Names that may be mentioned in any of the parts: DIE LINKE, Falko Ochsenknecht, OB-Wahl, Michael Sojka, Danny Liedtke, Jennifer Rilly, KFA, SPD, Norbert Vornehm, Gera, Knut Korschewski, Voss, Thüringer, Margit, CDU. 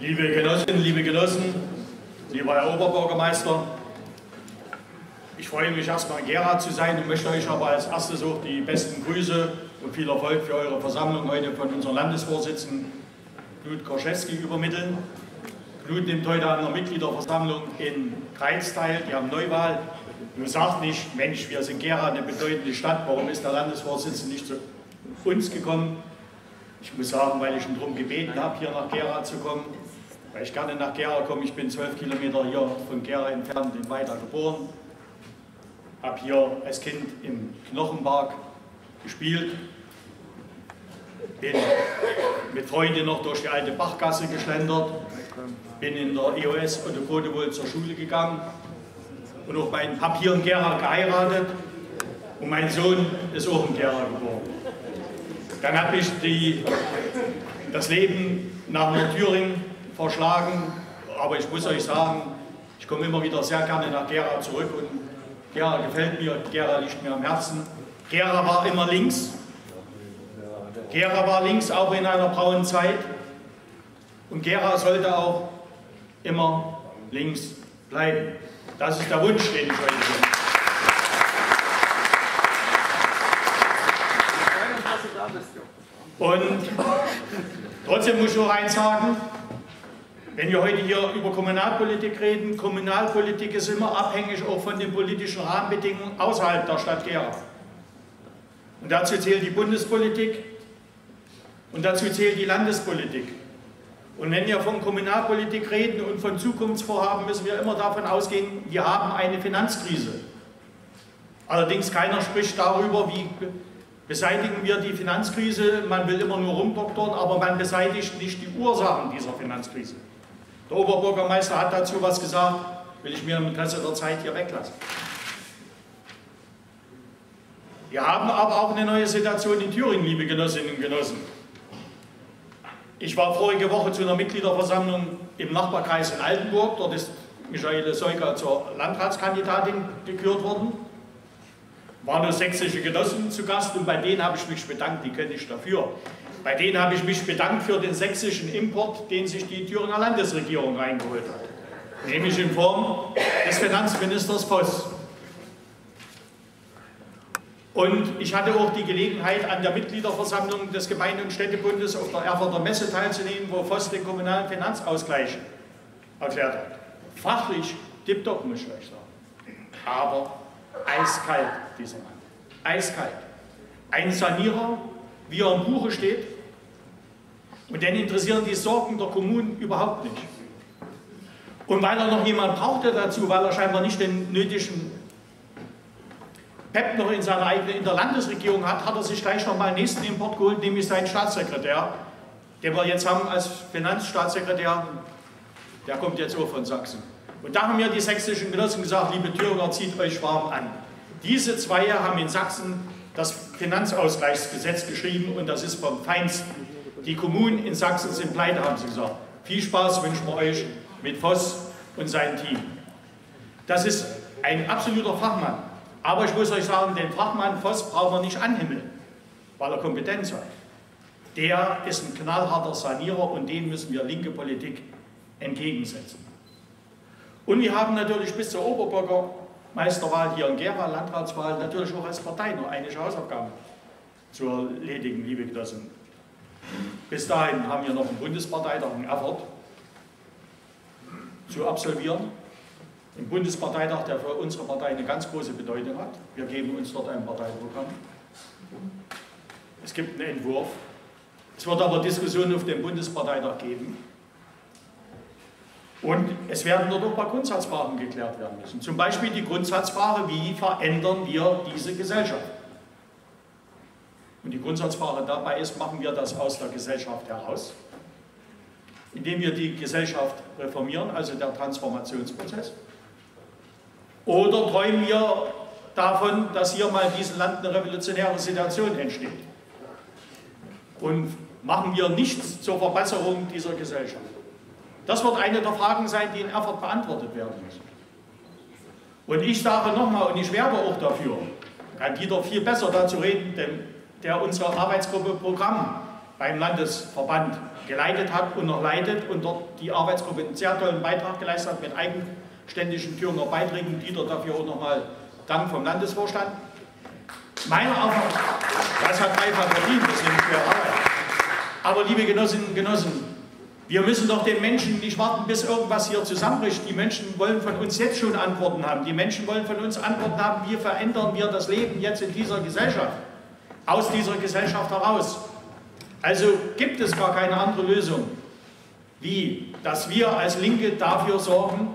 Liebe Genossinnen, liebe Genossen, lieber Herr Oberbürgermeister, ich freue mich erstmal in Gera zu sein und möchte euch aber als erstes auch die besten Grüße und viel Erfolg für eure Versammlung heute von unserem Landesvorsitzenden Knut Korschewski übermitteln. Knut nimmt heute an der Mitgliederversammlung in Kreiz teil, die haben Neuwahl. Nun sagt nicht, Mensch, wir sind Gera, eine bedeutende Stadt, warum ist der Landesvorsitzende nicht zu uns gekommen? Ich muss sagen, weil ich ihn darum gebeten habe, hier nach Gera zu kommen, weil ich gerne nach Gera komme. Ich bin 12 Kilometer hier von Gera entfernt in Weida geboren, habe hier als Kind im Knochenpark gespielt, bin mit Freunden noch durch die alte Bachgasse geschlendert, bin in der EOS und der Rotewohl zur Schule gegangen und auch meinen Papier in Gera geheiratet und mein Sohn ist auch in Gera geboren. Dann hat mich das Leben nach Thüringen verschlagen, aber ich muss euch sagen, ich komme immer wieder sehr gerne nach Gera zurück und Gera gefällt mir, Gera liegt mir am Herzen. Gera war immer links. Gera war links, auch in einer braunen Zeit. Und Gera sollte auch immer links bleiben. Das ist der Wunsch, den ich heute habe. Und trotzdem muss ich noch eins sagen, wenn wir heute hier über Kommunalpolitik reden, Kommunalpolitik ist immer abhängig auch von den politischen Rahmenbedingungen außerhalb der Stadt Gera. Und dazu zählt die Bundespolitik und dazu zählt die Landespolitik. Und wenn wir von Kommunalpolitik reden und von Zukunftsvorhaben, müssen wir immer davon ausgehen, wir haben eine Finanzkrise. Allerdings keiner spricht darüber, wie beseitigen wir die Finanzkrise. Man will immer nur rumdoktern, aber man beseitigt nicht die Ursachen dieser Finanzkrise. Der Oberbürgermeister hat dazu was gesagt, will ich mir im Interesse der Zeit hier weglassen. Wir haben aber auch eine neue Situation in Thüringen, liebe Genossinnen und Genossen. Ich war vorige Woche zu einer Mitgliederversammlung im Nachbarkreis in Altenburg. Dort ist Michael Sojka zur Landratskandidatin gekürt worden. Waren nur sächsische Genossen zu Gast und bei denen habe ich mich bedankt, die kenne ich dafür. Bei denen habe ich mich bedankt für den sächsischen Import, den sich die Thüringer Landesregierung reingeholt hat. Nämlich in Form des Finanzministers Voss. Und ich hatte auch die Gelegenheit, an der Mitgliederversammlung des Gemeinde- und Städtebundes auf der Erfurter Messe teilzunehmen, wo Voss den kommunalen Finanzausgleich erklärt hat. Fachlich tipptopp, muss ich euch sagen. Aber eiskalt, dieser Mann. Eiskalt. Ein Sanierer, wie er im Buche steht, und den interessieren die Sorgen der Kommunen überhaupt nicht. Und weil er noch jemanden brauchte dazu, weil er scheinbar nicht den nötigen Pep noch in seiner eigenen in der Landesregierung hat, hat er sich gleich nochmal einen nächsten Import geholt, nämlich seinen Staatssekretär, den wir jetzt haben als Finanzstaatssekretär, der kommt jetzt auch von Sachsen. Und da haben mir die sächsischen Genossen gesagt, liebe Thüringer, zieht euch warm an. Diese zwei haben in Sachsen das Finanzausgleichsgesetz geschrieben und das ist vom Feinsten. Die Kommunen in Sachsen sind pleite, haben sie gesagt. Viel Spaß wünschen wir euch mit Voss und seinem Team. Das ist ein absoluter Fachmann. Aber ich muss euch sagen, den Fachmann Voss brauchen wir nicht anhimmeln, weil er Kompetenz hat. Der ist ein knallharter Sanierer und dem müssen wir linke Politik entgegensetzen. Und wir haben natürlich bis zur Oberbürgermeisterwahl hier in Gera, Landratswahl, natürlich auch als Partei noch einige Hausaufgaben zu erledigen, liebe Genossen. Bis dahin haben wir noch einen Bundesparteitag in Erfurt zu absolvieren. Im Bundesparteitag, der für unsere Partei eine ganz große Bedeutung hat. Wir geben uns dort ein Parteiprogramm. Es gibt einen Entwurf. Es wird aber Diskussionen auf dem Bundesparteitag geben. Und es werden dort auch ein paar Grundsatzfragen geklärt werden müssen. Zum Beispiel die Grundsatzfrage, wie verändern wir diese Gesellschaft? Und die Grundsatzfrage dabei ist, machen wir das aus der Gesellschaft heraus? Indem wir die Gesellschaft reformieren, also der Transformationsprozess? Oder träumen wir davon, dass hier mal in diesem Land eine revolutionäre Situation entsteht? Und machen wir nichts zur Verbesserung dieser Gesellschaft? Das wird eine der Fragen sein, die in Erfurt beantwortet werden müssen. Und ich sage nochmal, und ich werbe auch dafür, kann jeder viel besser dazu reden, denn der unsere Arbeitsgruppe Programm beim Landesverband geleitet hat und noch leitet und dort die Arbeitsgruppe einen sehr tollen Beitrag geleistet hat mit eigenständigen Thüringer Beiträgen. Dieter, dafür auch nochmal Dank vom Landesvorstand. Meiner Erfahrung, das hat einfach verdient, das ist für Arbeit. Aber liebe Genossinnen und Genossen, wir müssen doch den Menschen nicht warten, bis irgendwas hier zusammenbricht. Die Menschen wollen von uns jetzt schon Antworten haben. Die Menschen wollen von uns Antworten haben, wie verändern wir das Leben jetzt in dieser Gesellschaft, aus dieser Gesellschaft heraus. Also gibt es gar keine andere Lösung, wie dass wir als Linke dafür sorgen,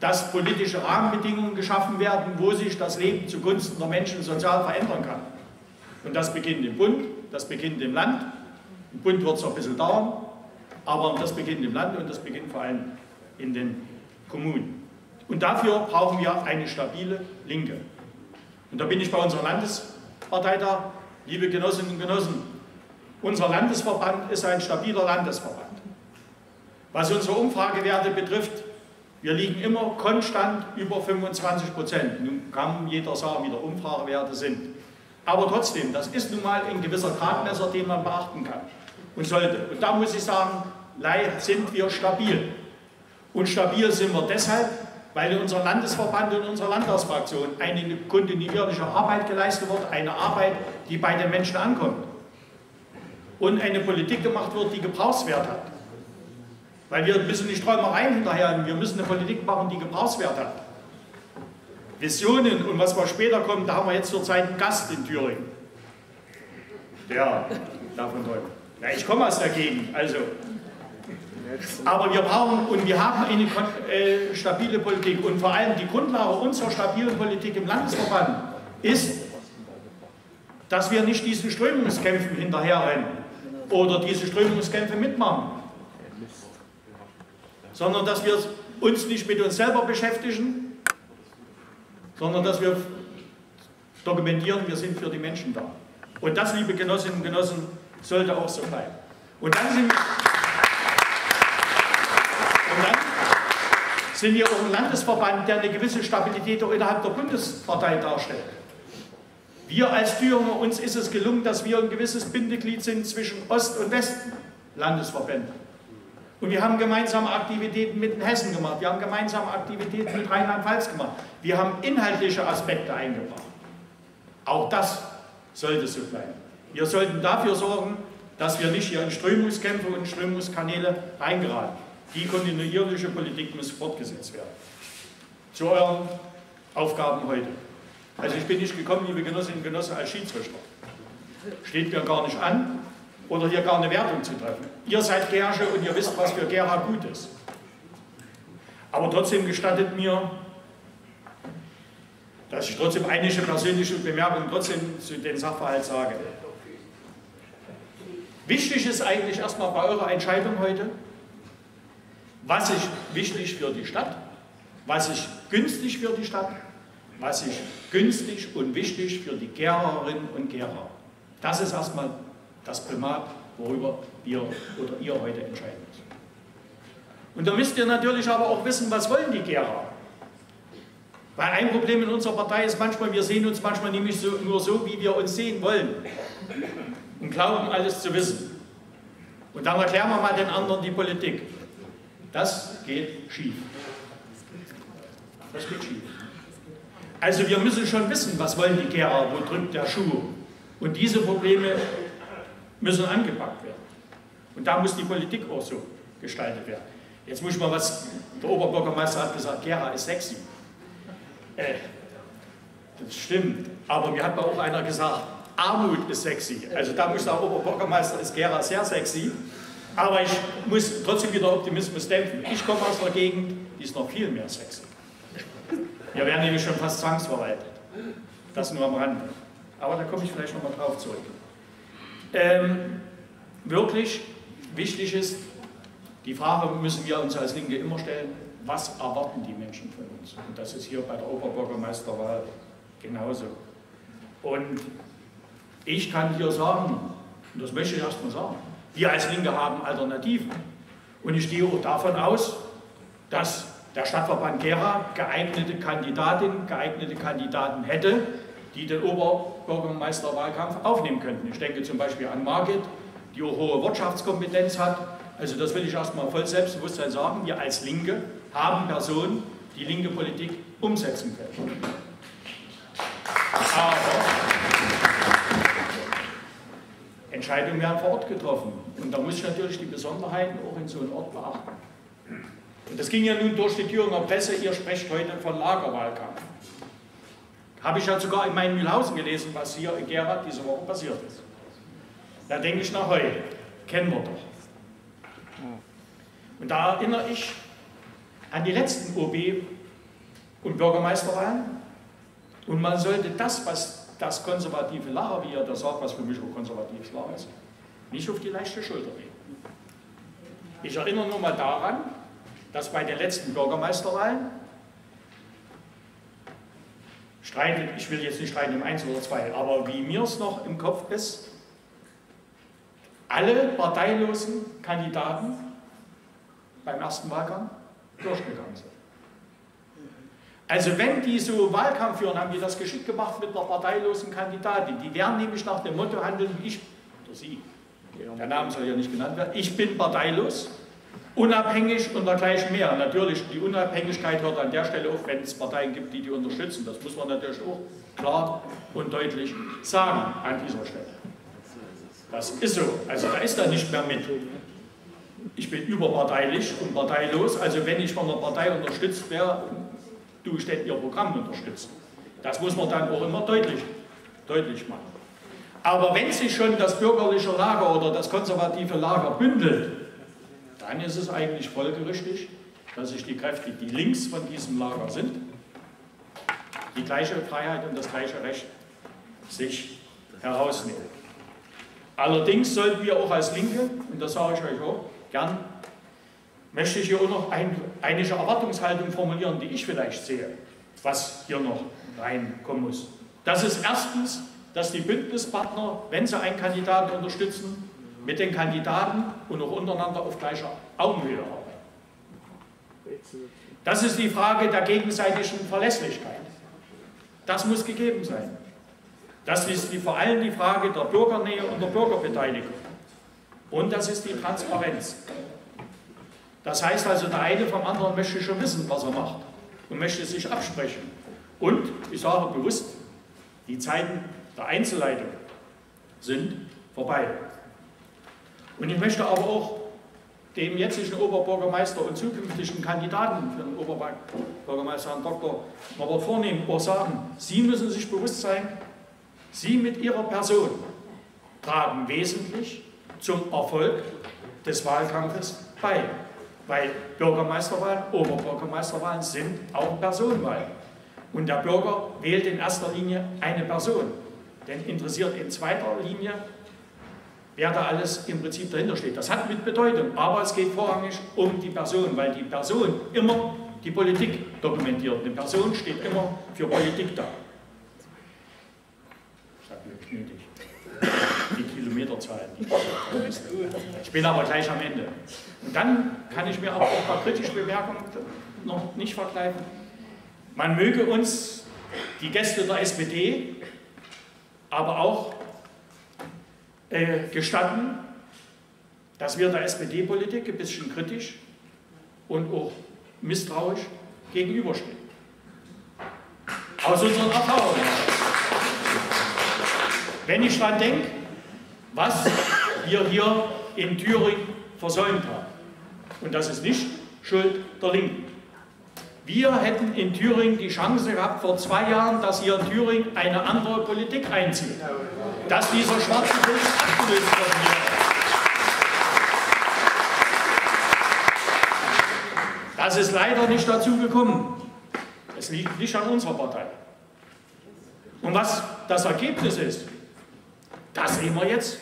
dass politische Rahmenbedingungen geschaffen werden, wo sich das Leben zugunsten der Menschen sozial verändern kann. Und das beginnt im Bund, das beginnt im Land. Im Bund wird es noch ein bisschen dauern. Aber das beginnt im Land und das beginnt vor allem in den Kommunen. Und dafür brauchen wir eine stabile Linke. Und da bin ich bei unserer Landespartei da. Liebe Genossinnen und Genossen, unser Landesverband ist ein stabiler Landesverband. Was unsere Umfragewerte betrifft, wir liegen immer konstant über 25%. Nun kann jeder sagen, wie die Umfragewerte sind. Aber trotzdem, das ist nun mal ein gewisser Gradmesser, den man beachten kann. Und sollte. Und da muss ich sagen, sind wir stabil. Und stabil sind wir deshalb, weil unser Landesverband und unsere Landtagsfraktion eine kontinuierliche Arbeit geleistet wird, eine Arbeit, die bei den Menschen ankommt. Und eine Politik gemacht wird, die Gebrauchswert hat. Weil wir müssen nicht Träumereien hinterherhaben, wir müssen eine Politik machen, die Gebrauchswert hat. Visionen und was mal später kommt, da haben wir jetzt zurzeit einen Gast in Thüringen. Der davon träumt. Ja, ich komme aus der Gegend, also. Aber wir brauchen und wir haben eine stabile Politik und vor allem die Grundlage unserer stabilen Politik im Landesverband ist, dass wir nicht diesen Strömungskämpfen hinterherrennen oder diese Strömungskämpfe mitmachen, sondern dass wir uns nicht mit uns selber beschäftigen, sondern dass wir dokumentieren, wir sind für die Menschen da. Und das, liebe Genossinnen und Genossen, sollte auch so bleiben. Und dann sind wir auch ein Landesverband, der eine gewisse Stabilität auch innerhalb der Bundespartei darstellt. Wir als Thüringer, uns ist es gelungen, dass wir ein gewisses Bindeglied sind zwischen Ost- und West-Landesverbänden. Und wir haben gemeinsame Aktivitäten mit Hessen gemacht, wir haben gemeinsame Aktivitäten mit Rheinland-Pfalz gemacht, wir haben inhaltliche Aspekte eingebracht. Auch das sollte so bleiben. Wir sollten dafür sorgen, dass wir nicht hier in Strömungskämpfe und Strömungskanäle reingeraten. Die kontinuierliche Politik muss fortgesetzt werden. Zu euren Aufgaben heute. Also ich bin nicht gekommen, liebe Genossinnen und Genossen, als Schiedsrichter. Steht mir gar nicht an, oder hier gar eine Wertung zu treffen. Ihr seid Gersche und ihr wisst, was für Gera gut ist. Aber trotzdem gestattet mir, dass ich trotzdem einige persönliche Bemerkungen trotzdem zu dem Sachverhalt sage. Wichtig ist eigentlich erstmal bei eurer Entscheidung heute, was ist wichtig für die Stadt, was ist günstig für die Stadt, was ist günstig und wichtig für die Gererinnen und Gerer. Das ist erstmal das Primat, worüber wir oder ihr heute entscheiden müsst. Und da müsst ihr natürlich aber auch wissen, was wollen die Gerer. Weil ein Problem in unserer Partei ist manchmal, wir sehen uns manchmal nämlich so, nur so, wie wir uns sehen wollen. Und glauben, alles zu wissen. Und dann erklären wir mal den anderen die Politik. Das geht schief. Das geht schief. Also wir müssen schon wissen, was wollen die Gera, wo drückt der Schuh. Und diese Probleme müssen angepackt werden. Und da muss die Politik auch so gestaltet werden. Jetzt muss ich mal was, der Oberbürgermeister hat gesagt, Gera ist sexy. Das stimmt, aber mir hat mal auch einer gesagt, Armut ist sexy. Also da muss der Oberbürgermeister ist Gera sehr sexy. Aber ich muss trotzdem wieder Optimismus dämpfen. Ich komme aus der Gegend, die ist noch viel mehr sexy. Wir werden nämlich schon fast zwangsverwaltet. Das nur am Rande. Aber da komme ich vielleicht nochmal drauf zurück. Wirklich wichtig ist, die Frage müssen wir uns als Linke immer stellen, was erwarten die Menschen von uns? Und das ist hier bei der Oberbürgermeisterwahl genauso. Und ich kann dir sagen, und das möchte ich erstmal sagen, wir als Linke haben Alternativen. Und ich gehe auch davon aus, dass der Stadtverband Gera geeignete Kandidatinnen, geeignete Kandidaten hätte, die den Oberbürgermeisterwahlkampf aufnehmen könnten. Ich denke zum Beispiel an Margit, die auch hohe Wirtschaftskompetenz hat. Also das will ich erstmal voll Selbstbewusstsein sagen. Wir als Linke haben Personen, die linke Politik umsetzen können. Aber Entscheidungen werden vor Ort getroffen. Und da muss ich natürlich die Besonderheiten auch in so einem Ort beachten. Und das ging ja nun durch die Thüringer Presse, ihr sprecht heute von Lagerwahlkampf. Habe ich ja sogar in meinem Mühlhausen gelesen, was hier in Gera diese Woche passiert ist. Da denke ich nach heute, kennen wir doch. Und da erinnere ich an die letzten OB- und Bürgermeisterwahlen. Und man sollte das, was das konservative Lager, wie ihr das sagt, was für mich auch konservatives Lager ist, nicht auf die leichte Schulter nehmen. Ich erinnere nur mal daran, dass bei den letzten Bürgermeisterwahlen streitet, ich will jetzt nicht streiten im 1 oder 2, aber wie mir es noch im Kopf ist, alle parteilosen Kandidaten beim ersten Wahlkampf durchgegangen sind. Also wenn die so Wahlkampf führen, haben die das geschickt gemacht mit einer parteilosen Kandidatin. Die werden nämlich nach dem Motto handeln, wie ich, oder sie, der Name soll ja nicht genannt werden, ich bin parteilos, unabhängig und dergleichen mehr. Natürlich, die Unabhängigkeit hört an der Stelle auf, wenn es Parteien gibt, die die unterstützen. Das muss man natürlich auch klar und deutlich sagen an dieser Stelle. Das ist so. Also da ist da nicht mehr mit. Ich bin überparteilich und parteilos. Also wenn ich von einer Partei unterstützt wäre, du stellst ihr Programm unterstützen. Das muss man dann auch immer deutlich machen. Aber wenn sich schon das bürgerliche Lager oder das konservative Lager bündelt, dann ist es eigentlich folgerichtig, dass sich die Kräfte, die links von diesem Lager sind, die gleiche Freiheit und das gleiche Recht sich herausnehmen. Allerdings sollten wir auch als Linke, und das sage ich euch auch gern, möchte ich hier auch noch einige Erwartungshaltung formulieren, die ich vielleicht sehe, was hier noch reinkommen muss. Das ist erstens, dass die Bündnispartner, wenn sie einen Kandidaten unterstützen, mit den Kandidaten und auch untereinander auf gleicher Augenhöhe arbeiten. Das ist die Frage der gegenseitigen Verlässlichkeit. Das muss gegeben sein. Das ist vor allem die Frage der Bürgernähe und der Bürgerbeteiligung. Und das ist die Transparenz. Das heißt also, der eine vom anderen möchte schon wissen, was er macht und möchte sich absprechen. Und, ich sage bewusst, die Zeiten der Einzelleitung sind vorbei. Und ich möchte aber auch dem jetzigen Oberbürgermeister und zukünftigen Kandidaten für den Oberbürgermeister, Herrn Dr. Norbert Vornehm, auch sagen, Sie müssen sich bewusst sein, Sie mit Ihrer Person tragen wesentlich zum Erfolg des Wahlkampfes bei. Weil Bürgermeisterwahlen, Oberbürgermeisterwahlen sind auch Personenwahlen. Und der Bürger wählt in erster Linie eine Person. Denn interessiert in zweiter Linie, wer da alles im Prinzip dahinter steht. Das hat mit Bedeutung, aber es geht vorrangig um die Person, weil die Person immer die Politik dokumentiert. Eine Person steht immer für Politik da. Ich habe mir knötig die Kilometerzahlen. Ich bin aber gleich am Ende. Und dann kann ich mir auch ein paar kritische Bemerkungen noch nicht verkleiden. Man möge uns, die Gäste der SPD, aber auch gestatten, dass wir der SPD-Politik ein bisschen kritisch und auch misstrauisch gegenüberstehen. Aus unseren Erfahrungen. Wenn ich daran denke, was wir hier in Thüringen versäumt haben. Und das ist nicht Schuld der Linken. Wir hätten in Thüringen die Chance gehabt, vor 2 Jahren, dass hier in Thüringen eine andere Politik einzieht. Dass dieser schwarze Pilz abgelöst worden wäre. Das ist leider nicht dazu gekommen. Es liegt nicht an unserer Partei. Und was das Ergebnis ist, das sehen wir jetzt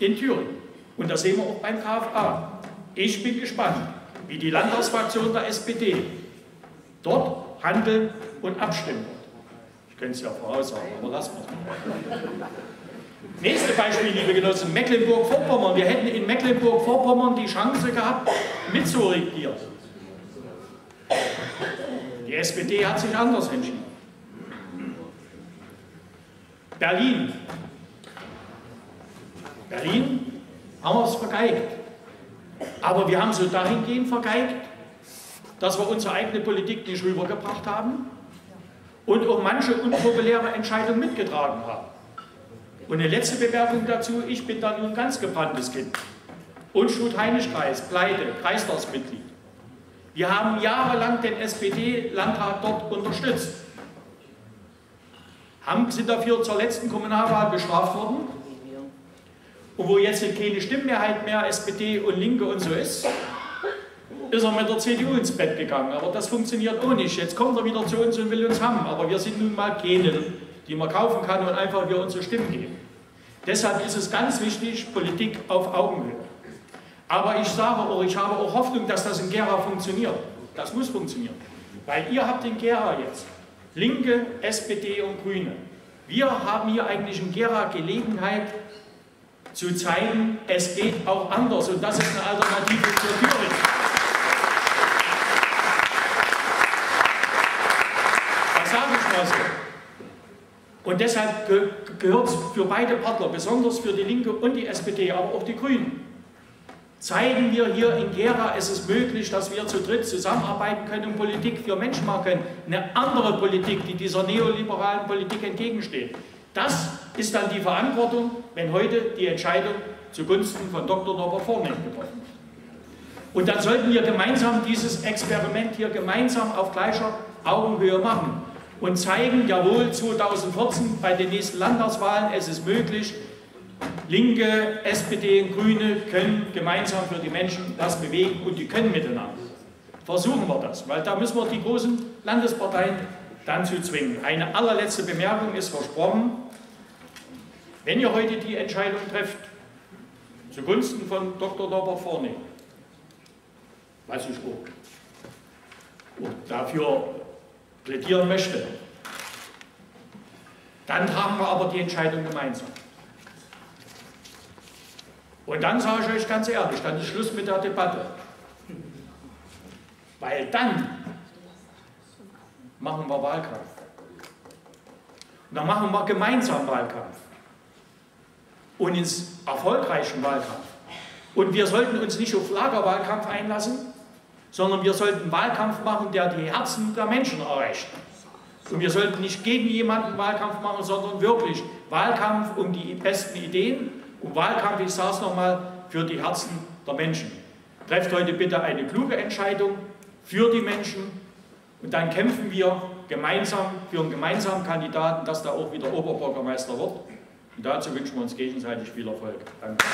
in Thüringen. Und das sehen wir auch beim KFA. Ich bin gespannt, wie die Landtagsfraktion der SPD dort handeln und abstimmen wird. Ich könnte es ja voraussagen, aber lassen wir es mal. Nächstes Beispiel, liebe Genossen, Mecklenburg-Vorpommern. Wir hätten in Mecklenburg-Vorpommern die Chance gehabt, mitzuregieren. Die SPD hat sich anders entschieden. Berlin. Berlin haben wir es vergeigt. Aber wir haben so dahingehend vergeigt, dass wir unsere eigene Politik nicht rübergebracht haben und auch manche unpopuläre Entscheidungen mitgetragen haben. Und eine letzte Bemerkung dazu, ich bin da nun ganz gebranntes Kind. Unschuld-Heinisch-Kreis, pleite, Kreistagsmitglied. Wir haben jahrelang den SPD-Landtag dort unterstützt. Sind dafür zur letzten Kommunalwahl bestraft worden. Und wo jetzt keine Stimmmehrheit mehr SPD und Linke und so ist er mit der CDU ins Bett gegangen. Aber das funktioniert auch nicht. Jetzt kommt er wieder zu uns und will uns haben. Aber wir sind nun mal keine, die man kaufen kann und einfach wir unsere Stimmen geben. Deshalb ist es ganz wichtig, Politik auf Augenhöhe. Aber ich sage auch, ich habe auch Hoffnung, dass das in Gera funktioniert. Das muss funktionieren. Weil ihr habt in Gera jetzt Linke, SPD und Grüne. Wir haben hier eigentlich in Gera Gelegenheit zu zeigen, es geht auch anders. Und das ist eine Alternative für Thüringen. Das sage ich mal so. Und deshalb gehört es für beide Partner, besonders für die Linke und die SPD, aber auch die Grünen. Zeigen wir hier in Gera, es ist möglich, dass wir zu dritt zusammenarbeiten können und Politik für Menschen machen können. Eine andere Politik, die dieser neoliberalen Politik entgegensteht. Das ist dann die Verantwortung, wenn heute die Entscheidung zugunsten von Dr. Norbert Vornehm getroffen wird. Und dann sollten wir gemeinsam dieses Experiment hier gemeinsam auf gleicher Augenhöhe machen und zeigen, jawohl, 2014 bei den nächsten Landtagswahlen, es ist möglich, Linke, SPD und Grüne können gemeinsam für die Menschen was bewegen und die können miteinander. Versuchen wir das, weil da müssen wir die großen Landesparteien dann zu zwingen. Eine allerletzte Bemerkung ist versprochen. Wenn ihr heute die Entscheidung trefft, zugunsten von Dr. Norbert Vornehm, was ich auch und dafür plädieren möchte, dann tragen wir aber die Entscheidung gemeinsam. Und dann sage ich euch ganz ehrlich, dann ist Schluss mit der Debatte. Weil dann machen wir Wahlkampf. Und dann machen wir gemeinsam Wahlkampf. Und ins erfolgreichen Wahlkampf. Und wir sollten uns nicht auf Lagerwahlkampf einlassen, sondern wir sollten Wahlkampf machen, der die Herzen der Menschen erreicht. Und wir sollten nicht gegen jemanden Wahlkampf machen, sondern wirklich Wahlkampf um die besten Ideen. Und Wahlkampf, ich sage es nochmal, für die Herzen der Menschen. Trefft heute bitte eine kluge Entscheidung für die Menschen und dann kämpfen wir gemeinsam für einen gemeinsamen Kandidaten, dass da auch wieder Oberbürgermeister wird. Und dazu wünschen wir uns gegenseitig viel Erfolg. Danke.